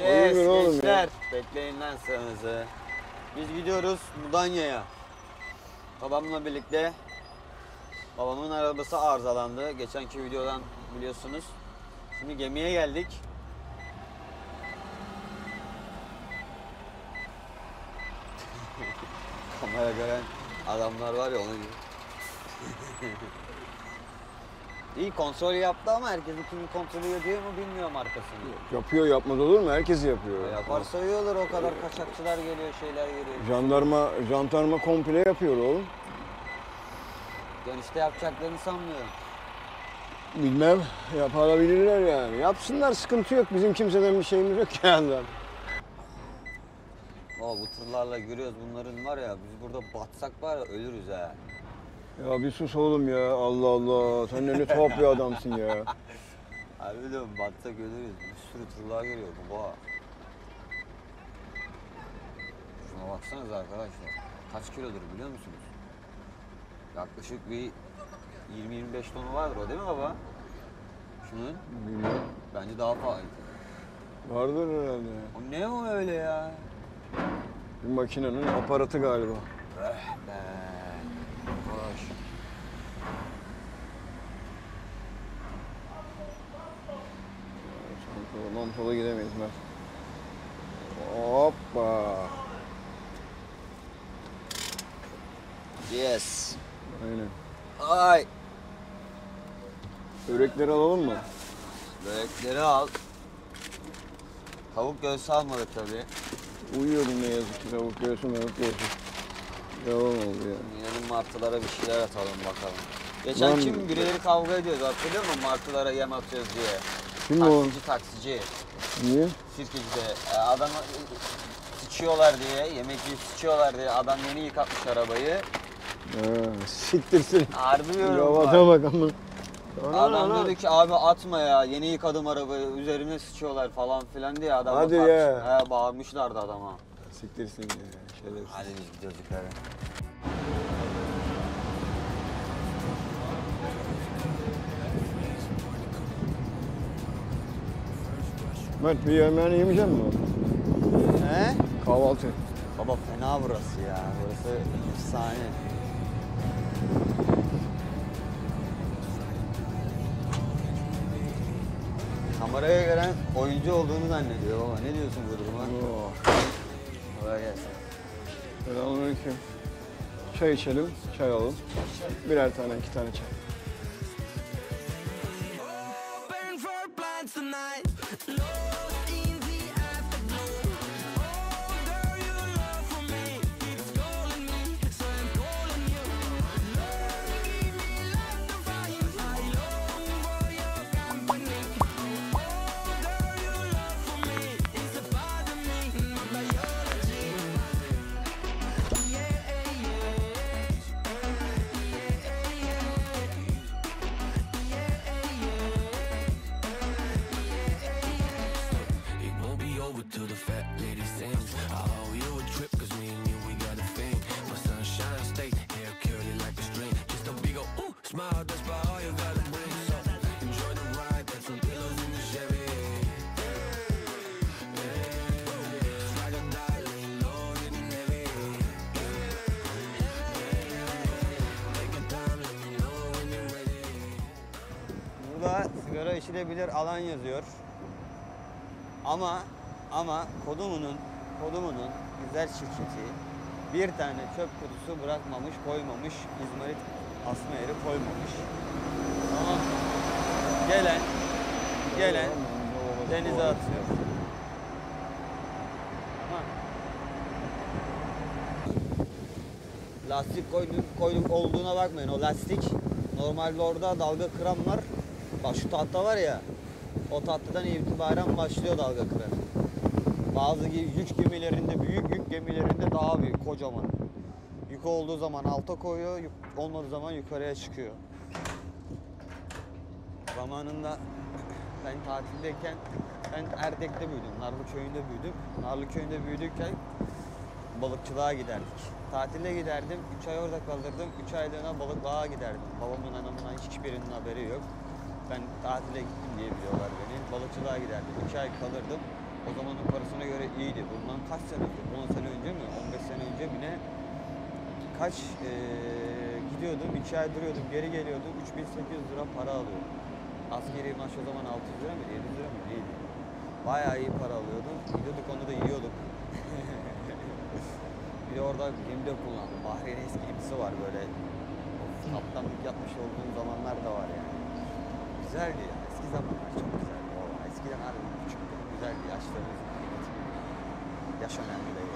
Yes gençler. Bekleyin lan sıranızı. Biz gidiyoruz Mudanya'ya. Babamla birlikte. Babamın arabası arızalandı. Geçenki videodan biliyorsunuz. Şimdi gemiye geldik. Kamera gören adamlar var ya ona gibi. İyi kontrol yaptı ama herkesin kimi kontrolü yapıyor mu bilmiyorum arkasını. Yapıyor, yapmaz olur mu? Herkes yapıyor. Yaparsa iyi olur, o kadar kaçakçılar geliyor, şeyler geliyor. Jandarma komple yapıyor oğlum. Dönüşte yapacaklarını sanmıyorum. Bilmem, yapabilirler yani. Yapsınlar, sıkıntı yok. Bizim kimseden bir şeyimiz yok yani. O bu tırlarla görüyoruz bunların var ya, biz burada batsak var ya ölürüz ha. Ya bir sus oğlum ya, Allah Allah. Sen ne tuhaf bir adamsın ya. Abi diyorum, batsak ölürüz. Bir sürü tırlar geliyor baba. Şuna baksanıza arkadaşlar. Kaç kilodur biliyor musunuz? Yaklaşık bir 20-25 tonu vardır o değil mi baba? Şunun? Bilmiyorum. Bence daha pahalı. Vardır herhalde. O ne o öyle ya? Bir makinenin aparatı galiba. Eh be. Hoş. Ondan sola gidemeyiz ben. Hoppa. Yes. Aynen. Ay. Börekleri alalım mı? Börekleri al. Tavuk göğsü almadık tabii. Uyuyordum ne yazık ki, tavuk göğsü. Yalan oldu ya. Yarın martılara bir şeyler atalım bakalım. Geçen lan, kim birileri kavga ediyordu hatırlıyor musun? Martılara yem atıyoruz diye. Kim taksici. Niye? Sirkeci'de. Adam sıçıyorlar diye, yemekliği sıçıyorlar diye adam yeni yıkatmış arabayı. Siktirsin. Harbi diyorum. Adam dedi ki abi atma ya, yeni yıkadım arabayı, üzerine sıçıyorlar falan filan diye adama hadi ya. He, bağırmışlardı adama. Siktirsin ya, şerefsiz. Hadi biz gidiyoruz yukarı. Mert, bir yemeğini yemeyecek misin? He? Kahvaltı. Baba fena burası ya, burası efsane. Kameraya gelen oyuncu olduğunu zannediyor baba. Ne diyorsun bu duruma? Kolay gelsin. Selamünaleyküm. Çay içelim, çay alalım. Birer tane, iki tane çay. Sigara içilebilir alan yazıyor. Ama kodumunun güzel şirketi bir tane çöp kutusu bırakmamış, koymamış, izmarit asma yeri koymamış. Tamam. Gelen denize atıyor. Tamam. Lastik koydum olduğuna bakmayın. O lastik normalde orada dalga kıran var. Bak şu tahta var ya, o tahtadan itibaren başlıyor dalga kırar. Bazı yük gemilerinde, büyük yük gemilerinde daha büyük, kocaman. Yük olduğu zaman alta koyuyor, yük olmadığı zaman yukarıya çıkıyor. Zamanında ben tatildeyken, ben Erdek'te büyüdüm, Narlı köyünde büyüdüm. Narlı köyünde büyüdükken balıkçılığa giderdik. Tatile giderdim, 3 ay orada kalırdım, 3 aylığına balıklığa giderdim. Babamın, anamın hiçbirinin haberi yok. Ben tatile gittim diye biliyorlar beni. Balıkçılığa giderdim. 2 ay kalırdım. O zamanın parasına göre iyiydi. Bundan kaç sene önce? 10 sene önce mi? 15 sene önce mi ne? Kaç gidiyordum, 2 ay duruyordum, geri geliyordum. 3.800 lira para alıyordum. Askeri maaş o zaman 600 lira mı? 700 lira mı? Neydi? Bayağı iyi para alıyordum. Gidiyorduk, onu da yiyorduk. Bir de orada gemide kullandım. Bahreyn'in eski gemisi var böyle. Kaptanlık yapmış olduğum zamanlar da var yani. Güzeldi ya. Eski zamanlar çok güzeldi. Vallahi eskiden harbiden küçüktü. Güzeldi. Yaşlarımızın kıymeti. Yaş önemli değil.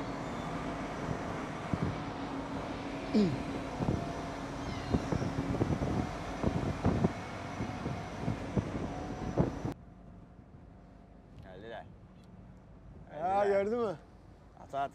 Geldiler. Aa, gördün mü? At at.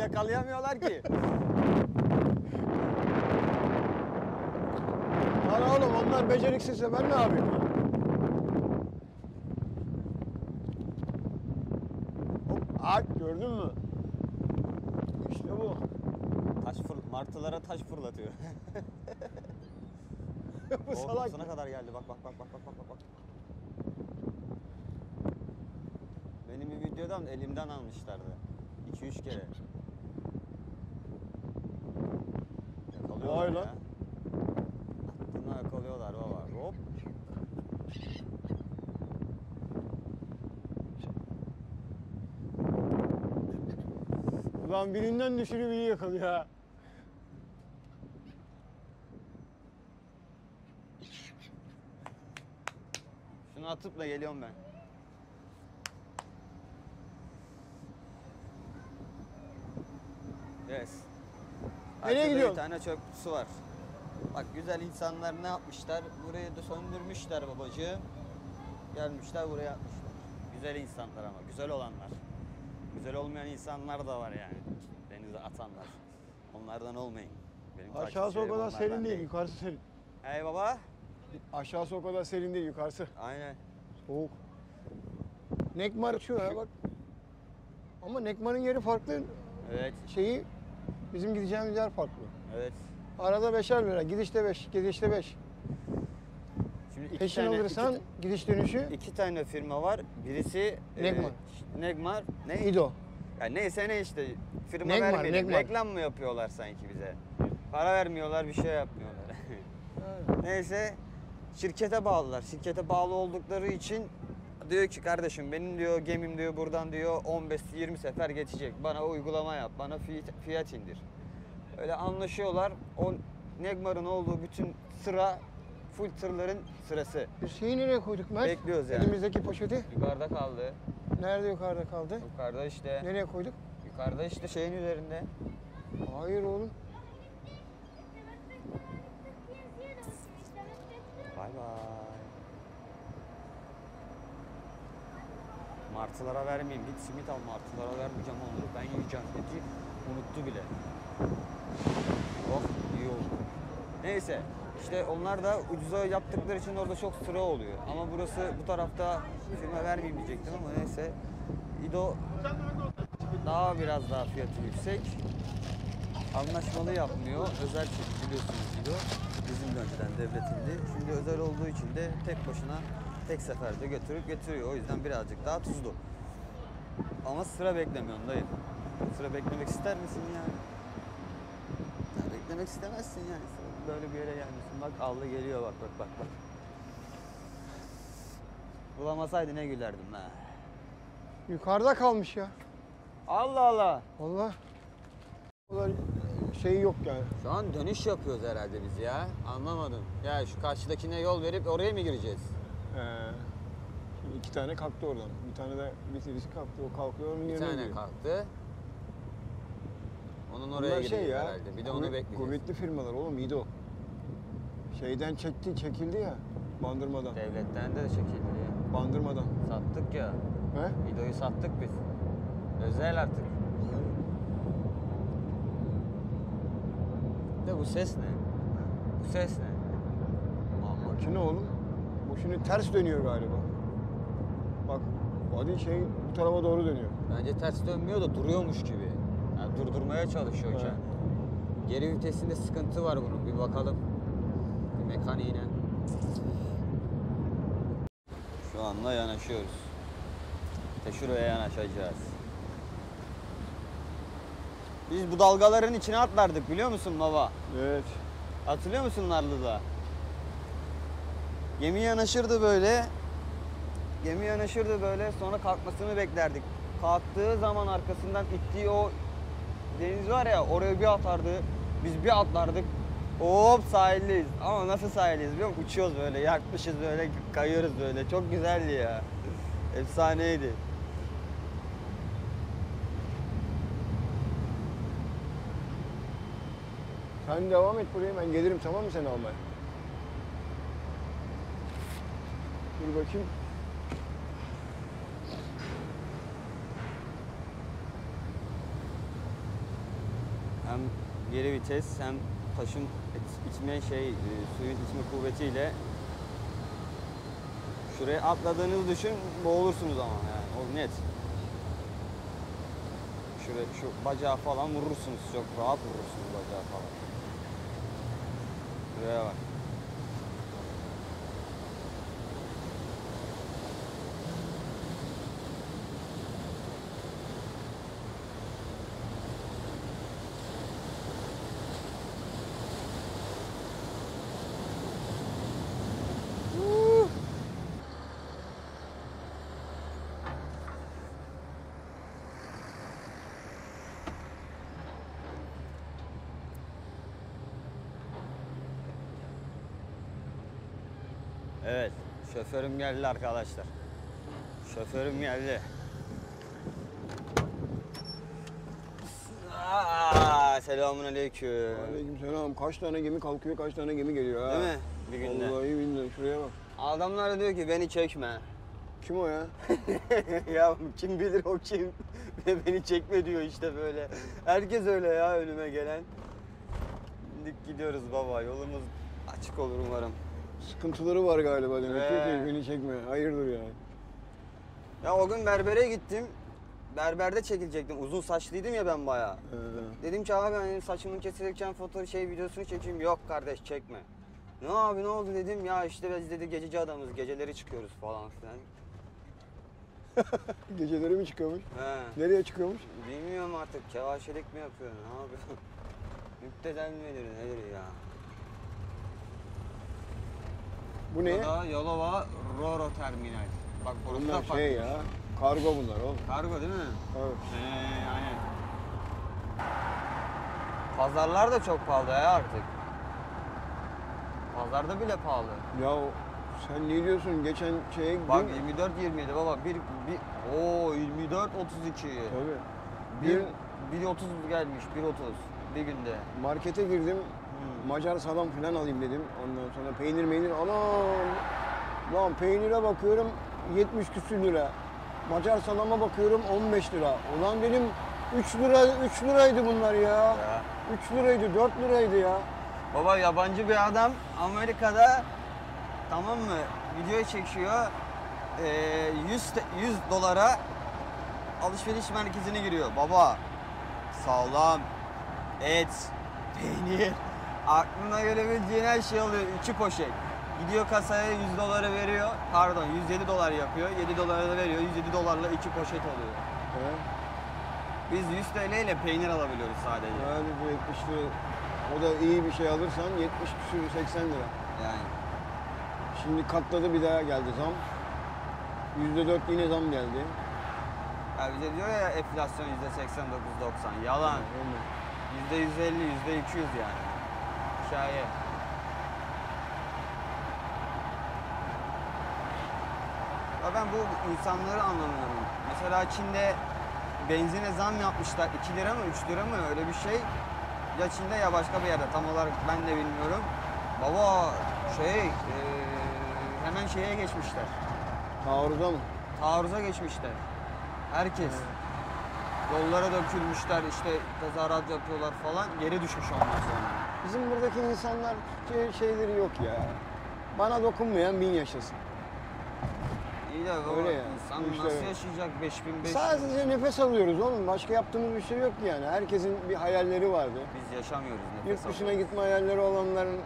Yakalayamıyorlar ki. Lan oğlum, onlar beceriksizse ben ne yapayım? Hop, ağaç gördün mü? İşte bu. Martılara taş fırlatıyor. Bu salak. Sana kadar geldi. Bak. Benim bir videodan elimden almışlardı. 2-3 kere. Vay lan. Aklına yakalıyorlar baba. Hop. Ulan birinden düşürü biri yakalıyor ha. Şunu atıp da geliyorum ben. Yes. Nereye gidiyorsun? Bir tane çöp kutusu var. Bak, güzel insanlar ne yapmışlar? Burayı da söndürmüşler babacığım. Gelmişler buraya atmışlar. Güzel insanlar ama, güzel olanlar. Güzel olmayan insanlar da var yani. Denize atanlar. Onlardan olmayın. Benim aşağısı o kadar serin değil, yukarısı serin. Hey baba. Aşağısı o kadar serin değil, yukarısı. Aynen. Soğuk. Negmar uçuyor ya bak. Ama Negmar'ın yeri farklı. Evet. Şeyi... Bizim gideceğimiz yer farklı. Evet. Arada 5'er lira. Gidişte 5, gelişte 5. Şimdi peşin alırsan gidiş dönüşü. 2 tane firma var. Birisi Negmar. Negmar ne? İDO. Yani neyse ne işte. Firma vermiyor. Reklam mı yapıyorlar sanki bize? Para vermiyorlar, bir şey yapmıyorlar. Evet. Neyse, şirkete bağlılar. Şirkete bağlı oldukları için diyor ki kardeşim benim diyor gemim diyor buradan diyor 15-20 sefer geçecek. Bana uygulama yap, bana fiyat indir. Öyle anlaşıyorlar. O Negmar'ın olduğu bütün sıra full tırların sırası. Şeyi nereye koyduk Mert? Bekliyoruz yani. Elimizdeki poşeti. Yukarıda kaldı. Nerede yukarıda kaldı? Yukarıda işte. Nereye koyduk? Yukarıda işte şeyin üzerinde. Hayır oğlum. Bay bay. Martılara vermeyeyim. Git simit al, martılara vermeyeceğim onları. Ben yiyeceğim dedi. Unuttu bile. Oh, iyi oldu. Neyse. İşte onlar da ucuza yaptıkları için orada çok sıra oluyor. Ama burası, bu tarafta firma vermeyeyim diyecektim ama neyse. İdo daha biraz daha fiyatı yüksek. Anlaşmalı yapmıyor. Özel şirket biliyorsunuz İdo. Bizim önceden devletindi. Şimdi özel olduğu için de tek başına tek seferde götürüp getiriyor. O yüzden birazcık daha tuzlu. Ama sıra beklemiyorsun dayı. Sıra beklemek ister misin yani? Ya beklemek istemezsin yani. Böyle bir yere gelmişsin. Bak allı geliyor, bak. Bulamasaydı ne gülerdim ha. Yukarıda kalmış ya. Allah Allah. Vallahi. Şey yok yani. Şu an dönüş yapıyoruz herhalde biz ya. Anlamadım. Ya şu karşıdakine yol verip oraya mı gireceğiz? Şimdi 2 tane kalktı oradan. Bir tane de bitirisi kalktı. O kalkıyor, onun yerine gidiyor. Bir tane kalktı. Onun oraya gidiyor şey herhalde. Bir de onu bekleyeceğiz. Kuvvetli firmalar oğlum, İDO. Şeyden çekildi ya. Bandırmadan. Devletten de çekildi ya. Bandırmadan. Sattık ya. He? İDO'yu sattık biz. Özel artık. De bu ses ne? Bu ses ne? Şu ne oğlum? Bu şimdi ters dönüyor galiba. Bak hadi şey bu tarafa doğru dönüyor. Bence ters dönmüyor da duruyormuş gibi. Yani durdurmaya çalışıyor kendini. Evet. Geri vitesinde sıkıntı var bunun. Bir bakalım. Bir mekaniğine. Şu anda yanaşıyoruz. Teşero'ya yanaşacağız. Biz bu dalgaların içine atlardık biliyor musun baba? Evet. Hatırlıyor musun Narlı'da? Gemi yanaşırdı böyle. Gemi yanaşırdı böyle, sonra kalkmasını beklerdik. Kalktığı zaman arkasından ittiği o deniz var ya, oraya bir atardı. Biz bir atlardık. Hop sahildeyiz. Ama nasıl sahildeyiz biliyor musun? Uçuyoruz böyle, yakmışız böyle, kayıyoruz böyle. Çok güzeldi ya. Efsaneydi. Sen devam et buraya, ben gelirim tamam mı seni almaya? Dur bakayım. Hem geri vites hem taşın içme suyun içme kuvvetiyle şuraya atladığınızı düşün, boğulursunuz ama yani o net. Şuraya şu bacağı falan vurursunuz, çok rahat vurursunuz bacağı falan. Şuraya bak. Evet, şoförüm geldi arkadaşlar. Şoförüm geldi. Selamünaleyküm. Aleykümselam. Kaç tane gemi kalkıyor, kaç tane gemi geliyor ha? Değil mi? Bir günde. Vallahi billahi şuraya bak. Adamlar diyor ki beni çekme. Kim o ya? Ya kim bilir o kim? Beni çekme diyor işte böyle. Herkes öyle ya önüme gelen. Dik gidiyoruz baba. Yolumuz açık olur umarım. Sıkıntıları var galiba demek ki beni çekme. Hayırdır yani. Ya o gün berbere gittim. Berberde çekilecektim. Uzun saçlıydım ya ben bayağı. Dedim ki abi hani saçımın kesilirken fotoğraf videosunu çekeyim. Yok kardeş çekme. Ne abi ne oldu dedim. Ya işte biz dedi gececi adamız. Geceleri çıkıyoruz falan filan. Geceleri mi çıkıyormuş? He. Nereye çıkıyormuş? Bilmiyorum artık. Kevaşelik mi yapıyor? Ne yapıyor? Müptezel midir nedir ya? Bu ne? Burada Yalova Roro Terminal. Bak burası bunlar da farklı. Şey ya, kargo bunlar oğlum. Kargo değil mi? Evet. Aynen. Pazarlar da çok pahalı ya artık. Pazarda bile pahalı. Ya sen ne diyorsun? Geçen şeye... Bak 24-27 baba. Ooo 24-32. Tabii. 1.30 gelmiş, 1.30. Bir günde. Markete girdim. Macar salam falan alayım dedim. Ondan sonra peynir. Anam! Lan peynire bakıyorum 70 küsür lira. Macar salama bakıyorum 15 lira. Ulan dedim 3 liraydı bunlar ya. 3 liraydı, 4 liraydı ya. Baba yabancı bir adam Amerika'da tamam mı video çekiyor. 100 dolara alışveriş merkezine giriyor. Baba sağlam, et, peynir. Aklına gelebileceğin her şey alıyor. 2 poşet. Gidiyor kasaya 100 dolara veriyor. Pardon 107 dolar yapıyor. 7 dolara da veriyor. 107 dolarla 2 poşet alıyor. Evet. Biz 100 TL ile peynir alabiliyoruz sadece. Yani bu 70 lira. O da iyi bir şey alırsan 70 küsür 80 lira. Yani. Şimdi katladı bir daha geldi zam. %4 yine zam geldi. Ya bize diyor ya enflasyon %89-90. Yalan. Evet. %150, %200 yani. Hikaye. Ben bu insanları anlamıyorum. Mesela Çin'de benzine zam yapmışlar. 2 lira mı 3 lira mı öyle bir şey. Ya Çin'de ya başka bir yerde tam olarak ben de bilmiyorum. Baba hemen şeye geçmişler. Taarruza mı? Taarruza geçmişler. Herkes. Yollara dökülmüşler işte tezahürat yapıyorlar falan. Geri düşmüş ondan sonra. Bizim buradaki insanlar şeyleri yok ya. Bana dokunmayan bin yaşasın. İyi de öyle yani. İnsan işte nasıl yaşayacak 5500? Sadece nefes alıyoruz oğlum. Başka yaptığımız bir şey yok yani. Herkesin bir hayalleri vardı. Biz yaşamıyoruz nefes alıyoruz. Yurt dışına gitme hayalleri olanların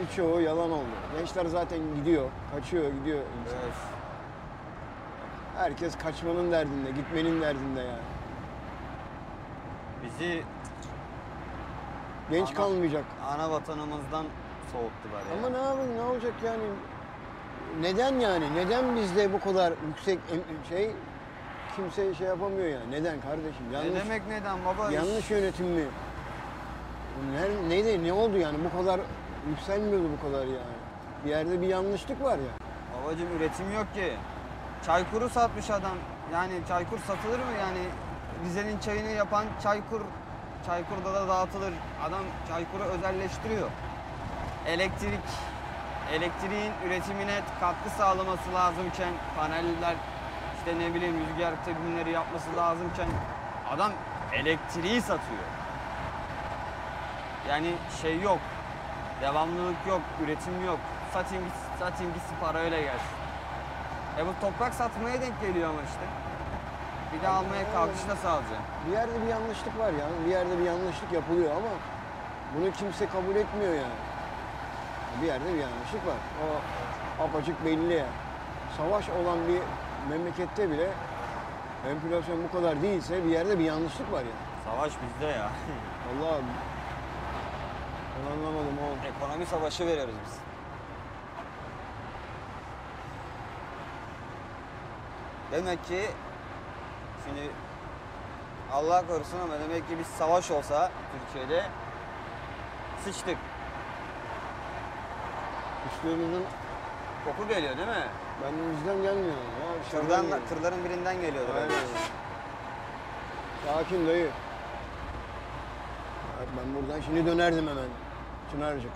birçoğu yalan oldu. Gençler zaten gidiyor, kaçıyor, gidiyor. Evet. Herkes kaçmanın derdinde, gitmenin derdinde yani. Bizi genç kalmayacak. Ana vatanımızdan soğuttular yani. Ama ne yapalım, ne olacak yani? Neden yani? Neden bizde bu kadar yüksek şey kimse şey yapamıyor yani? Neden kardeşim? Yanlış, ne demek neden baba? Yanlış yönetim mi? Neydi? Ne oldu yani? Bu kadar yükselmiyordu bu kadar yani. Bir yerde bir yanlışlık var ya. Yani. Babacım üretim yok ki. Çaykuru satmış adam. Yani çaykur satılır mı yani? Rize'nin çayını yapan Çaykur, Çaykur'da da dağıtılır. Adam Çaykur'u özelleştiriyor. Elektriğin üretimine katkı sağlaması lazımken, paneller, işte ne bileyim rüzgar türbinleri yapması lazımken adam elektriği satıyor. Yani şey yok, devamlılık yok, üretim yok. Satayım gitsin, satayım gitsin, para öyle gelsin. E bu toprak satmaya denk geliyor ama işte. Bir de almaya kalkışta sadece. Bir yerde bir yanlışlık var yani, bir yerde bir yanlışlık yapılıyor ama bunu kimse kabul etmiyor yani. Bir yerde bir yanlışlık var. O apaçık belli yani. Savaş olan bir memlekette bile enflasyon bu kadar değilse bir yerde bir yanlışlık var yani. Savaş bizde ya. Vallahi ben anlamadım oğlum. Ekonomi savaşı veriyoruz biz. Demek ki şimdi Allah korusun ama demek ki bir savaş olsa Türkiye'de sıçtık. Üstlerimizin koku geliyor değil mi? Benimizden gelmiyor. Kırların birinden geliyordu. Aynen. Sakin dayı. Ya ben buradan şimdi dönerdim hemen. Çınarcık.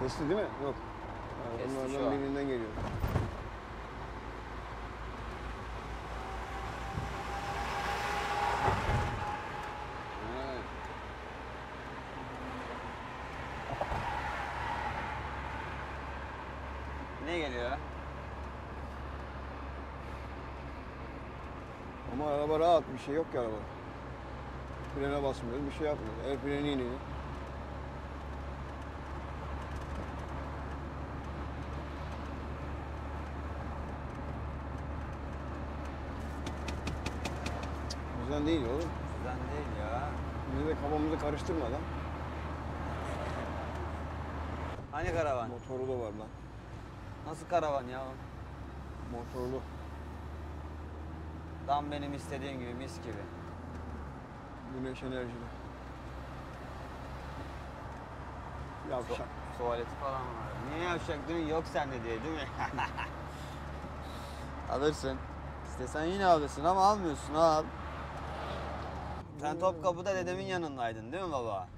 Kesti değil mi? Yok. Yani bunlardan birinden geliyor. Evet. Ne geliyor? Ama araba rahat, bir şey yok ki araba. Frene basmıyoruz, bir şey yapmıyoruz. El freni iniyor. Bizden değil oğlum. Bizden değil ya. Bizi de kafamızı karıştırma lan. Hani karavan? Motoru da var lan. Nasıl karavan ya? Motorlu. Tam benim istediğim gibi, mis gibi. Güneş enerjili. Yavşak. Tuvaleti falan var. Niye yavşak? Dün yok sende diye değil mi? Alırsın. İstesen yine alırsın ama almıyorsun, al. Sen Topkapı'da dedemin yanındaydın değil mi baba?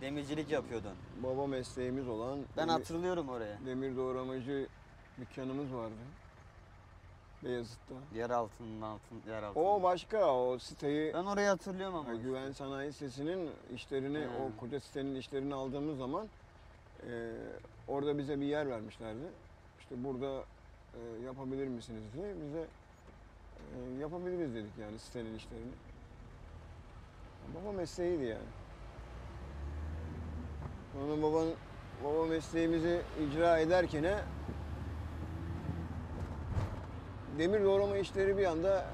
Demircilik yapıyordun. Baba mesleğimiz olan... Ben hatırlıyorum oraya. Demir doğramacı dükkanımız vardı. Beyazıt'ta. Yer altında. O başka, o siteyi... Ben orayı hatırlıyorum ama. Güven Sanayi sitesinin işlerini, o koca sitenin işlerini aldığımız zaman... orada bize bir yer vermişlerdi. İşte burada yapabilir misiniz diye bize... yapabiliriz dedik yani sitenin işlerini. Baba mesleğiydi yani. Sonra baba mesleğimizi icra ederken demir doğrama işleri bir anda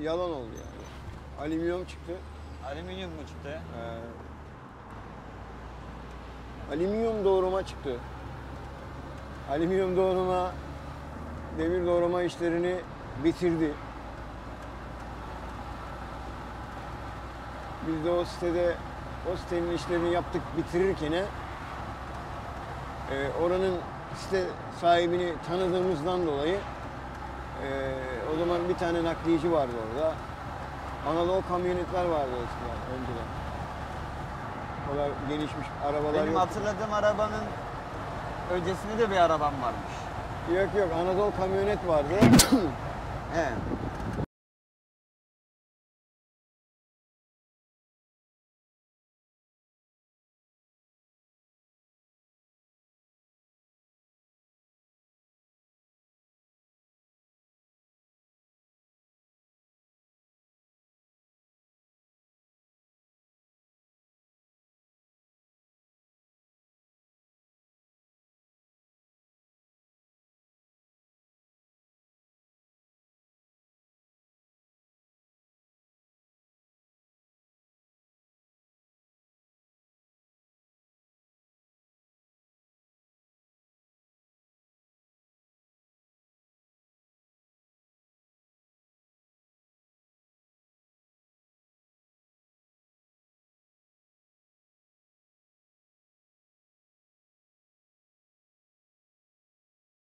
yalan oldu yani. Alüminyum çıktı. Alüminyum mu çıktı? Alüminyum doğrama çıktı. Alüminyum doğrama demir doğrama işlerini bitirdi. Biz de o sitenin işlerini yaptık bitirirken Oranın site sahibini tanıdığımızdan dolayı o zaman bir tane nakliyeci vardı orada. Anadol kamyonetler vardı eskiden, önceden. O kadar gelişmiş arabalar yoktu. Benim hatırladığım arabanın öncesinde de bir arabam varmış. Yok, Anadol kamyonet vardı. Evet.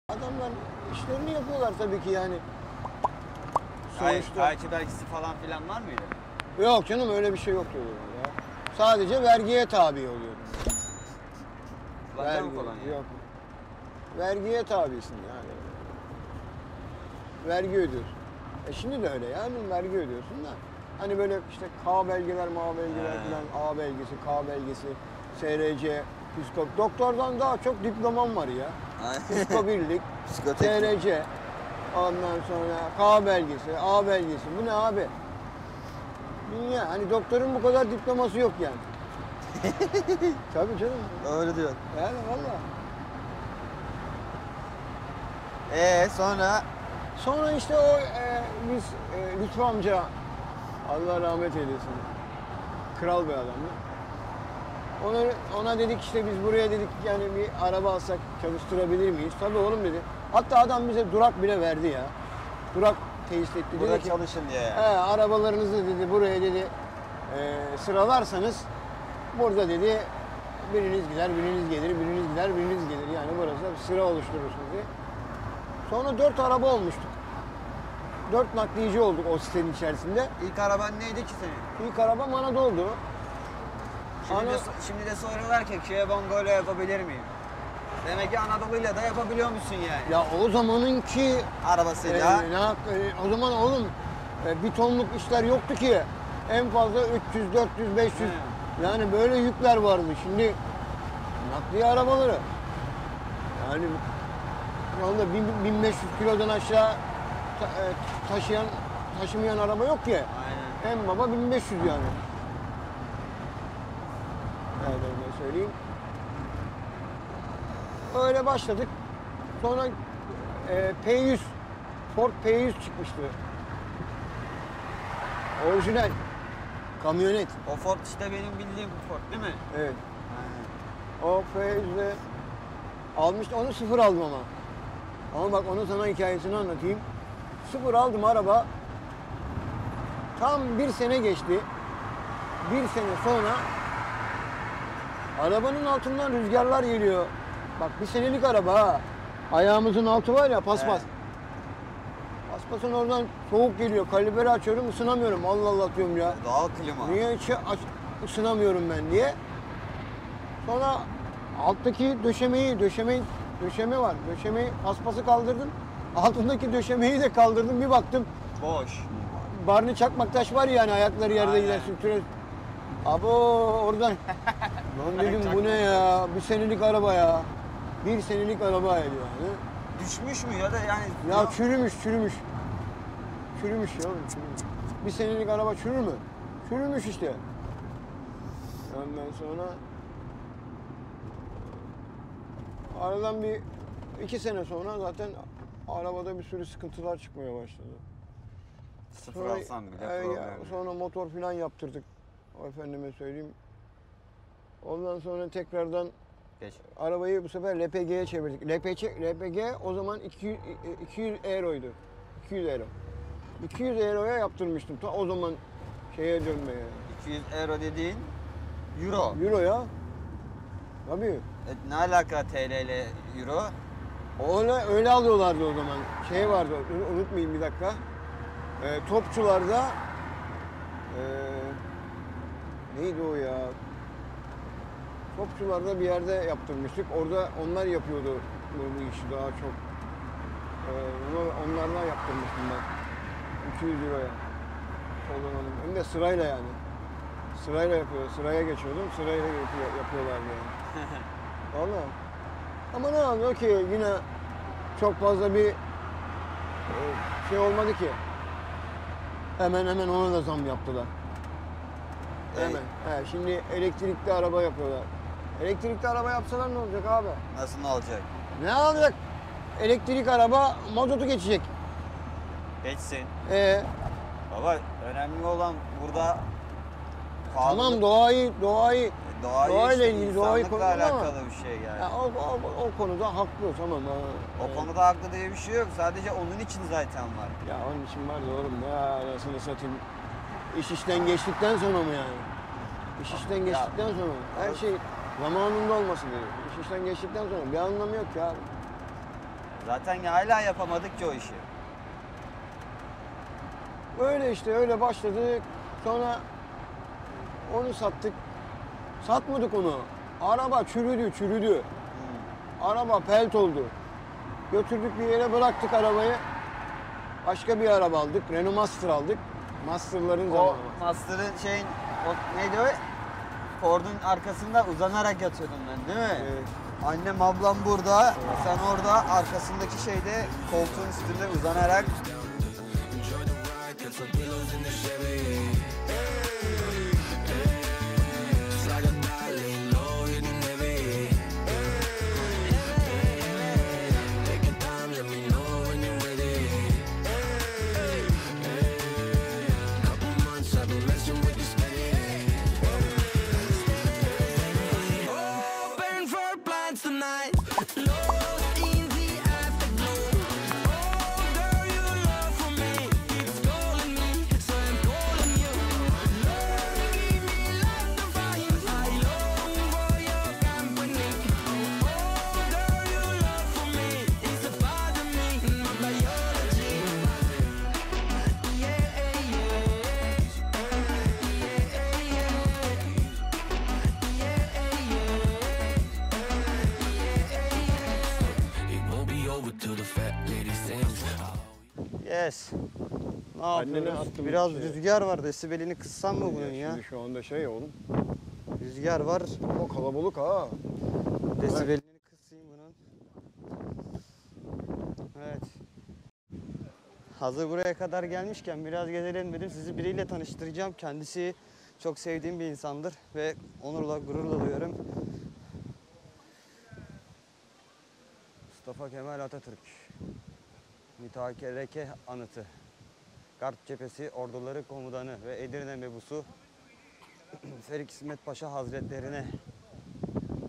Adamlar işlerini yapıyorlar tabii ki yani. Sonuçta... Vergi vergisi falan filan var mıydı? Yok canım, öyle bir şey yok diyorlar ya. Sadece vergiye tabi oluyor. Vergi falan yani. Yok. Vergiye tabisin yani. Vergi ödüyorsun. Şimdi de öyle yani, vergi ödüyorsun da. Hani böyle işte K belgeler, M belgeler falan, A belgesi, K belgesi, SRC, psikop. Doktordan daha çok diplomam var ya. Psikobirlik, TRC, ondan sonra K belgesi, A belgesi. Bu ne abi? Dünya, hani doktorun bu kadar diploması yok yani. Tabii canım. Öyle diyor. Yani valla. Sonra? Sonra işte o biz Lütfü amca, Allah rahmet eylesin, kral bir adamdı. Ona dedik işte biz buraya dedik yani bir araba alsak çalıştırabilir miyiz? Tabii oğlum dedi. Hatta adam bize durak bile verdi ya. Durak tesis etti. Burada dedi çalışın ki, diye. He, arabalarınızı dedi buraya dedi sıralarsanız burada dedi biriniz gider, biriniz gelir, biriniz gider, biriniz gelir. Yani burası sıra oluşturursunuz diye. Sonra 4 araba olmuştuk. 4 nakliyici olduk o sitenin içerisinde. İlk araban neydi ki senin? İlk araba Manado'ydu. Şimdi de soruyorlar ki Bongo'yla yapabilir miyim? Demek ki Anadolu'yla da yapabiliyor musun yani? Ya o zamanınki arabasıyla. O zaman oğlum bir tonluk işler yoktu ki. En fazla 300, 400, 500 yani böyle yükler vardı. Şimdi nakliye arabaları yani şu anda 1500 kilodan aşağı taşımayan araba yok ki. Aynen. En baba 1500 yani. Söyleyeyim. Öyle başladık. Sonra P100, Ford P100 çıkmıştı. Orijinal kamyonet. O Ford işte benim bildiğim Ford değil mi? Evet. Ha. O P100'de almıştı. Onu sıfır aldım ama. Ama bak onun sana hikayesini anlatayım. Sıfır aldım araba. Tam bir sene geçti. Bir sene sonra arabanın altından rüzgarlar geliyor. Bak bir senelik araba ha. Ayağımızın altı var ya paspas. Evet. Paspasın oradan soğuk geliyor. Kaliberi açıyorum, ısınamıyorum. Allah Allah diyorum ya. Doğal klima. Niye hiç ısınamıyorum ben diye. Sonra alttaki döşeme var. Döşemeyi, paspası kaldırdım. Altındaki döşemeyi de kaldırdım. Bir baktım. Boş. Barney Çakmaktaş var ya hani ayakları yerde gidersin. Abo oradan. Lan dedim bu ne ya? Bir senelik araba ya. Bir senelik araba yani. Düşmüş mü ya da yani? Ya çürümüş. Çürümüş ya. Bir senelik araba çürür mü? Çürümüş işte. Ondan sonra aradan bir 2 sene sonra zaten arabada bir sürü sıkıntılar çıkmaya başladı. Sıfır alsam bile problem. Sonra motor falan yaptırdık. Efendime söyleyeyim. Ondan sonra tekrardan arabayı bu sefer LPG'ye çevirdik. LPG o zaman 200 euroydu. 200 euro. 200 euroya yaptırmıştım. Ta o zaman şeye dönmeye. 200 euro dediğin euro. Euro ya. Tabii. Ne alaka TL ile Euro? Ona öyle alıyorlardı o zaman. Şey vardı, unutmayayım bir dakika. Topçularda... neydi o ya? Topçularda bir yerde yaptırmıştık. Orada onlar yapıyordu bu işi daha çok. Onlarla yaptırmıştım ben. 200 euroya. Hem de sırayla yani. Sırayla yapıyor. Sıraya geçiyordum. Sırayla yapıyorlardı yani. Vallahi. Ama ne anlıyor ki yine çok fazla bir şey olmadı ki. Hemen hemen ona da zam yaptılar. Hemen. He, şimdi elektrikli araba yapıyorlar. Elektrikli araba yapsalar ne olacak abi? Nasıl ne olacak? Ne olacak? Elektrik araba mazotu geçecek. Geçsin. Baba önemli olan burada... Pahalı. Tamam doğayla ilgili, doğayı konusunda alakalı bir şey yani. Yani o konuda haklı tamam. O konuda haklı diye bir şey yok. Sadece onun için zaten var. Ya onun için var da oğlum ya arasını satayım. İş işten geçtikten sonra mı yani? İş işten geçtikten sonra mı? Her şey zamanında olması gerekiyor. İş işten geçtikten sonra bir anlamı yok ya. Zaten ya hala yapamadık ki o işi. Öyle işte öyle başladık. Sonra onu sattık. Satmadık onu. Araba çürüdü. Araba pelt oldu. Götürdük bir yere bıraktık arabayı. Başka bir araba aldık. Renault Master aldık. Master'ların zamanı. O Master'ın şeyin, o neydi o? Ford'un arkasında uzanarak yatıyordum ben değil mi? Evet. Annem ablam burada, sen orada arkasındaki şeyde koltuğun üstünde uzanarak. Biraz rüzgar var. Desibelini kıssan mı bunun ya? Şimdi şu anda şey oğlum. Rüzgar var. O kalabalık ha. Desibelini kısayım bunun. Evet. Hazır buraya kadar gelmişken biraz gezelim dedim. Sizi biriyle tanıştıracağım. Kendisi çok sevdiğim bir insandır ve onurla gururla duyuyorum. Mustafa Kemal Atatürk. Mütakereke anıtı. Garp cephesi orduları komutanı ve Edirne mebusu Ferik İsmet Paşa Hazretlerine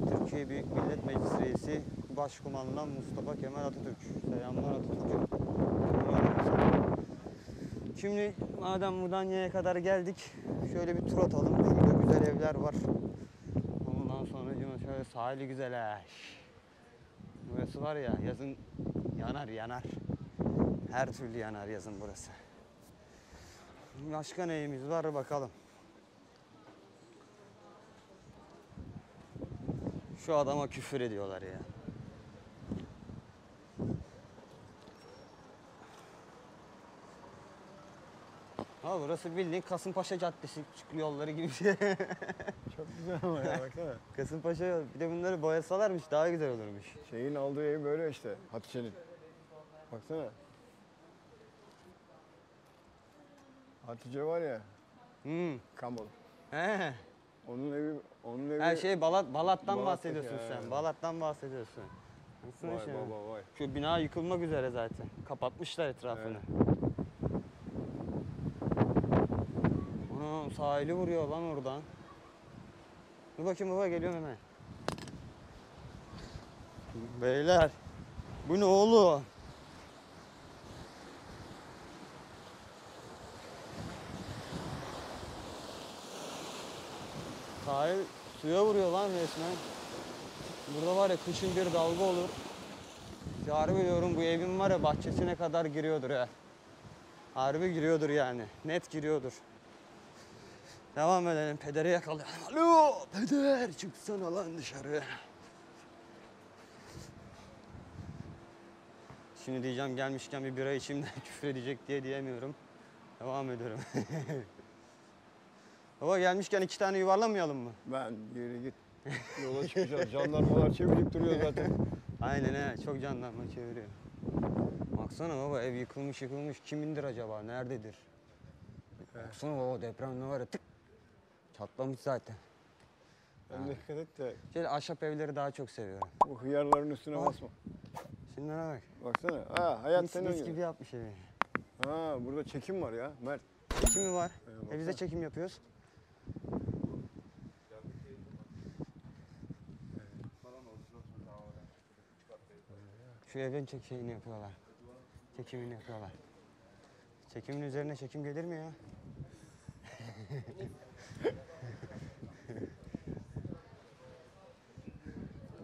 Türkiye Büyük Millet Meclisi Reisi Başkumandan Mustafa Kemal Atatürk. Selamlar Atatürk'e. Şimdi madem Mudanya'ya kadar geldik şöyle bir tur atalım. Şurada güzel evler var. Ondan sonra şöyle sahili güzel ha. Burası var ya yazın yanar. Her türlü yanar yazın burası. Başka neyimiz var bakalım. Şu adama küfür ediyorlar ya. Ha burası bildiğin Kasımpaşa Caddesi yolları gibi bir şey. Çok güzel ama ya baksana. Kasımpaşa yol. Bir de bunları boyasalarmış daha güzel olurmuş. Şeyin aldığı ev böyle işte Hatice'nin. Baksana. Hatice var ya. Kamol. He. Onun evi. Her şey Balat'tan bahsediyorsun yani. Sen. Balat'tan bahsediyorsun. Vay şey baba vay. Şu bina yıkılmak üzere zaten. Kapatmışlar etrafını. Ana sahili vuruyor lan oradan. Dur bakayım baba geliyorum hemen. Beyler. Bu ne oğlum? Sahil suya vuruyor lan resmen. Burada var ya kışın bir dalga olur. Harbi diyorum bu evin var ya bahçesine kadar giriyordur ya. Harbi giriyordur yani. Net giriyordur. Devam edelim. Pederi yakalayalım. Alo peder çıksana lan dışarı. Şimdi diyeceğim gelmişken bir bira içimden küfür edecek diye diyemiyorum. Devam ediyorum. Baba gelmişken iki tane yuvarlamayalım mı? Ben geri git. Yola çıkacağız. Jandarmalar çevirip duruyor zaten. Aynen he. Çok jandarma çeviriyor. Baksana baba ev yıkılmış yıkılmış. Kimindir acaba? Nerededir? Baksana baba deprem ne var ya tık. Çatlamış zaten. Ben dikkat et de. Şöyle ahşap evleri daha çok seviyorum. Bu hıyarların üstüne bak. Basma. Şunlara bak. Baksana. Ha hayat senin gibi. Mis gibi yapmış evi. Ha burada çekim var ya Mert. Çekimi var. Biz de çekim yapıyoruz. Şu evin çekimini yapıyorlar. Çekimini yapıyorlar. Çekimin üzerine çekim gelir mi ya?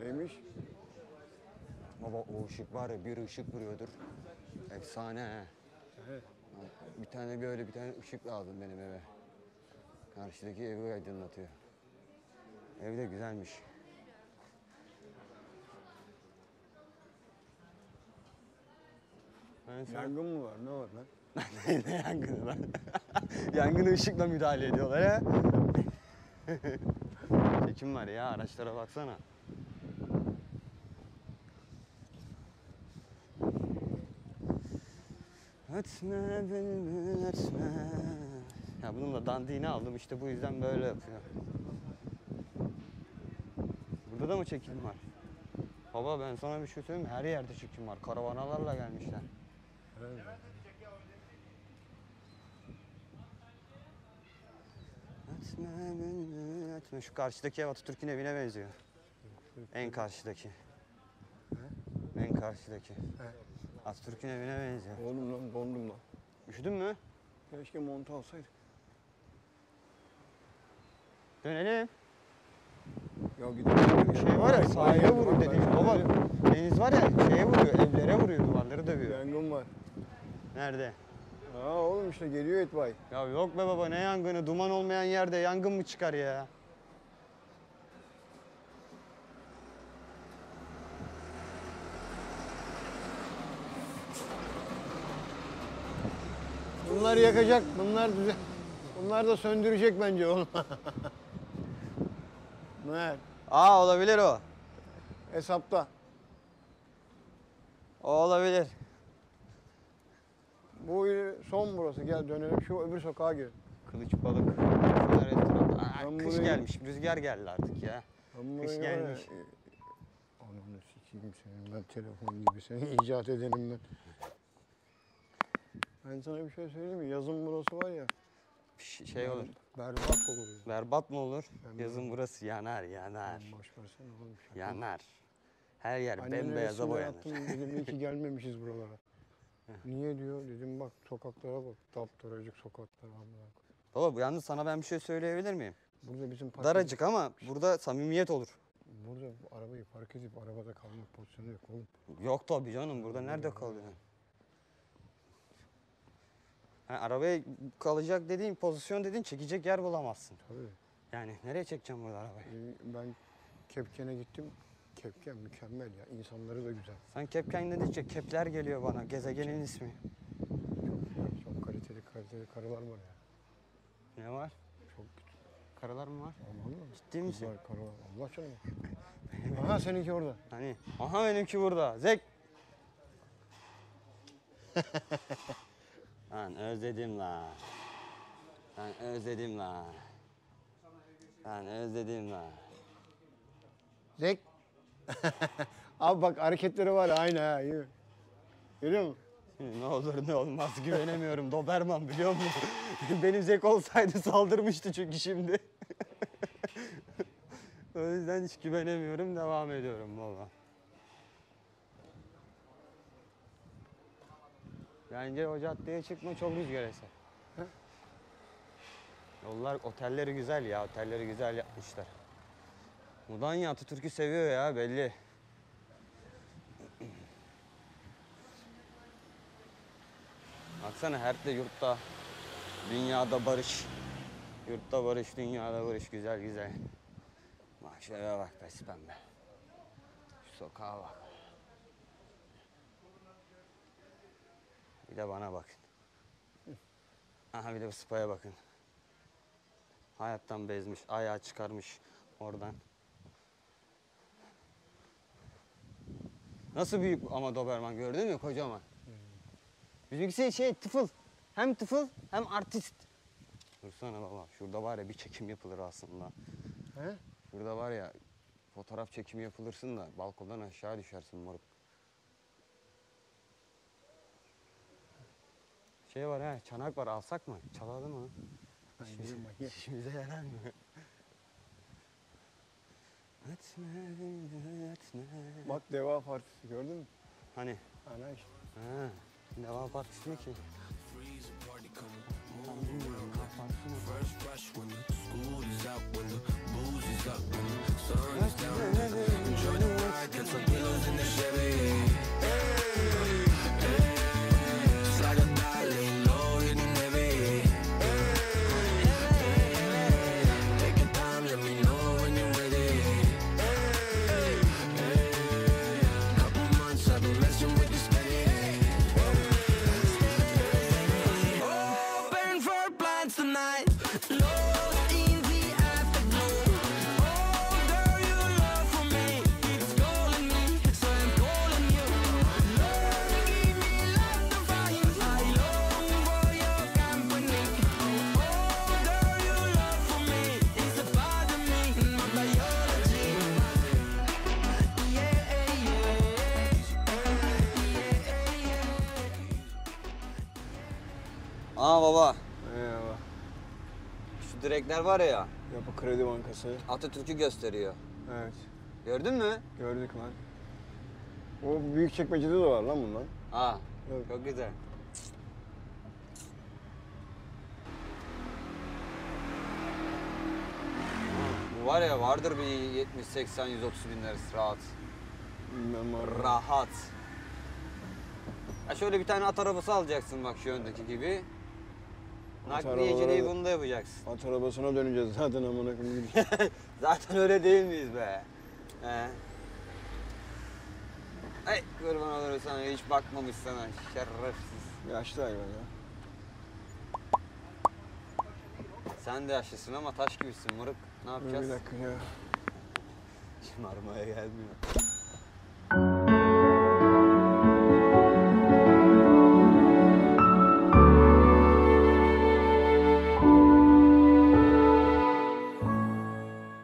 Neymiş? Baba o ışık var ya bir ışık vuruyordur. Efsane he. Evet. Bir tane böyle bir tane ışık lazım benim eve. Karşıdaki evi aydınlatıyor. Ev de güzelmiş. Yangın mı var? Ne var lan? Ne yangını lan? Yangını ışıkla müdahale ediyorlar ya. Çekim var ya araçlara baksana. Etme beni etme. Ya bununla dandiğini aldım işte bu yüzden böyle yapıyor. Burada da mı çekim var? Baba ben sana bir şey söyleyeyim mi? Her yerde çekim var. Karavanalarla gelmişler. Evet. Etme beni etme. Şu karşıdaki ev Atatürk'ün evine benziyor. En karşıdaki. He? En karşıdaki. He? Atatürk'ün evine benziyor. Oğlum lan dondum lan. Üşüdün mü? Keşke montu alsaydık. Dönelim. Ya gidelim. Şey var ya sahaya vurur dediğim baba. Deniz var ya şeye vuruyor, evlere vuruyor, duvarları dövüyor. Yangın var. Nerede? Aa oğlum işte geliyor itfaiye. Ya yok be baba ne yangını? Duman olmayan yerde yangın mı çıkar ya? Bunlar yakacak, bunlar da söndürecek bence onu. Ne? Aa olabilir o. Hesapta. O olabilir. Bu son burası. Gel dönelim şu öbür sokağa gir. Kılıç balık. Aa, kış gelmiş, rüzgar geldi artık ya. Kış gelmiş. Ananı sikeyim senin ben telefon gibi seni icat edelim ben. Ben sana bir şey söyleyeyim mi? Yazın burası var ya. Şey olur. Berbat olur. Yani. Berbat mı olur? Yani yazın burası yanar, yanar. Boş versene oğlum. Yanar. Her yer annene bembeyaza boyanır. Annene dedim iyi ki gelmemişiz buralara. Niye diyor? Dedim bak sokaklara bak. Taptaracık sokaklara bak. Baba yalnız sana ben bir şey söyleyebilir miyim? Burada bizim park daracık ama burada samimiyet olur. Burada arabayı park edip arabada kalmak pozisyonu yok oğlum. Yok tabii canım. Burada nerede kalıyorsun? Yani arabaya kalacak dediğin, pozisyon dediğin çekecek yer bulamazsın. Tabii. Yani nereye çekeceğim burada arabayı? Ben Kepken'e gittim. Kepken mükemmel ya. İnsanları da güzel. Sen Kepken dedikçe Kepler geliyor bana. Gezegenin ismi. Çok kaliteli karılar var ya. Ne var? Çok güzel. Karılar mı var? Anladım. Ciddi misin? Var karılar. Allah canına. Aha seninki orada. Hani? Aha benimki burada. Zek. Ben özledim la. Ben özledim la. Ben özledim la. Zek. Abi bak hareketleri var aynı ha. Görüyor musun? Ne olur ne olmaz güvenemiyorum. Doberman biliyor musun? Benim Zek olsaydı saldırmıştı çünkü şimdi. O yüzden hiç güvenemiyorum. Devam ediyorum baba. Bence o caddeye çıkma çok rüzgar eser. Yollar, otelleri güzel ya, otelleri güzel yapmışlar. Mudanya Atatürk'ü seviyor ya, belli. Baksana herkle yurtta, dünyada barış. Yurtta barış, dünyada barış. Güzel güzel. Mahşere bak pes pembe. Şu sokağa bak. Bir de bana bakın. Aha bir de bu sıpaya bakın. Hayattan bezmiş, ayağı çıkarmış oradan. Nasıl büyük ama Doberman, gördün mü? Kocaman. Bizimkisi şey tıfıl. Hem tıfıl hem artist. Dursana baba, şurada var ya bir çekim yapılır aslında. He? Şurada var ya fotoğraf çekimi yapılırsın da balkondan aşağı düşersin moruk. Şey var ha, çanak var, alsak mı? Çalalım mı? İşimize yarar mı? Bak Deva Partisi, gördün mü? Hani? Ana işte. Ha. Deva Partisi mi ki? Aa baba. Eyvallah. Şu direkler var ya. Yapı Kredi Bankası. Atatürk'ü gösteriyor. Evet. Gördün mü? Gördük lan. O Büyükçekmece'de de var lan bundan. Aa. Evet. Çok güzel. Bu var ya, vardır bir 70-80-130 bin lirası rahat. Bilmem, rahat. Ya şöyle bir tane at arabası alacaksın bak şu öndeki gibi. Nakliyeciliği bunu da yapacaksın. At arabasına döneceğiz zaten amına koyayım. Zaten öyle değil miyiz be? He. Ay kurban olurum sana, hiç bakmamış sana şerefsiz. Yaşlı hayvan ya. Sen de yaşlısın ama taş gibisin moruk. Ne yapacağız? Bir dakika ya. Şımarmaya gelmiyor.